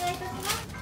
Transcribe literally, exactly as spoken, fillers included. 願いいたします。